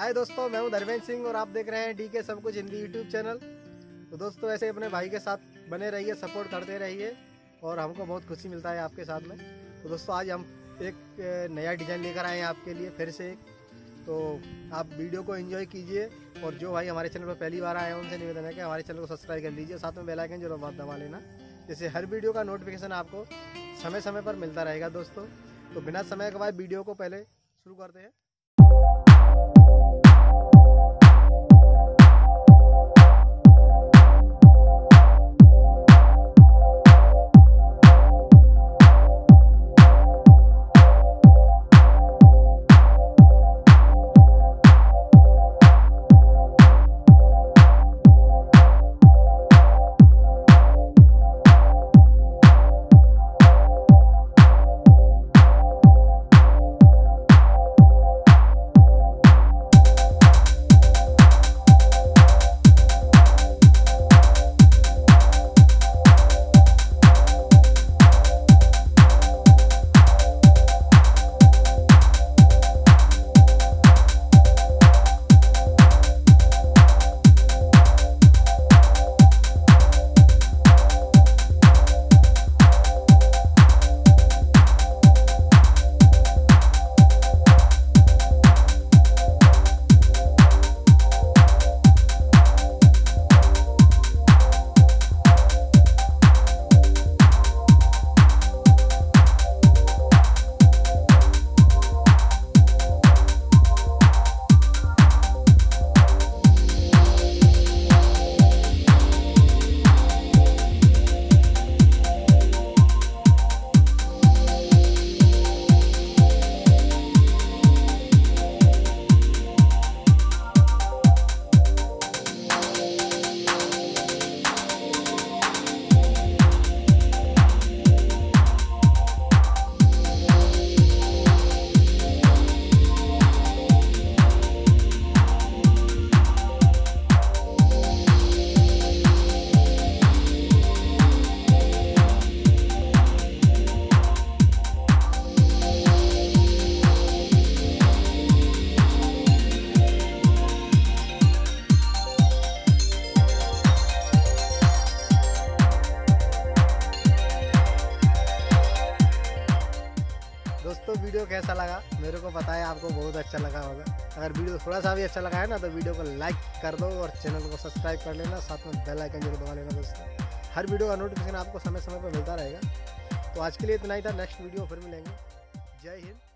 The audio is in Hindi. हाय दोस्तों, मैं हूं धर्मेंद्र सिंह और आप देख रहे हैं डीके सब कुछ हिंदी यूट्यूब चैनल। तो दोस्तों ऐसे अपने भाई के साथ बने रहिए, सपोर्ट करते रहिए और हमको बहुत खुशी मिलता है आपके साथ में। तो दोस्तों आज हम एक नया डिज़ाइन लेकर आए हैं आपके लिए फिर से एक। तो आप वीडियो को एंजॉय कीजिए और जो भाई हमारे चैनल पर पहली बार आए हैं उनसे निवेदन है कि हमारे चैनल को सब्सक्राइब कर लीजिए, साथ में बेल आइकन जरूर बात दबा लेना, जिससे हर वीडियो का नोटिफिकेशन आपको समय समय पर मिलता रहेगा दोस्तों। तो बिना समय गवाए वीडियो को पहले शुरू करते हैं। दोस्तों वीडियो कैसा लगा मेरे को पता है आपको बहुत अच्छा लगा होगा। अगर वीडियो थोड़ा सा भी अच्छा लगा है ना तो वीडियो को लाइक कर दो और चैनल को सब्सक्राइब कर लेना, साथ में बेल आइकन जरूर दबा लेना दोस्तों। हर वीडियो का नोटिफिकेशन आपको समय समय पर मिलता रहेगा। तो आज के लिए इतना ही था, नेक्स्ट वीडियो फिर मिलेंगे। जय हिंद।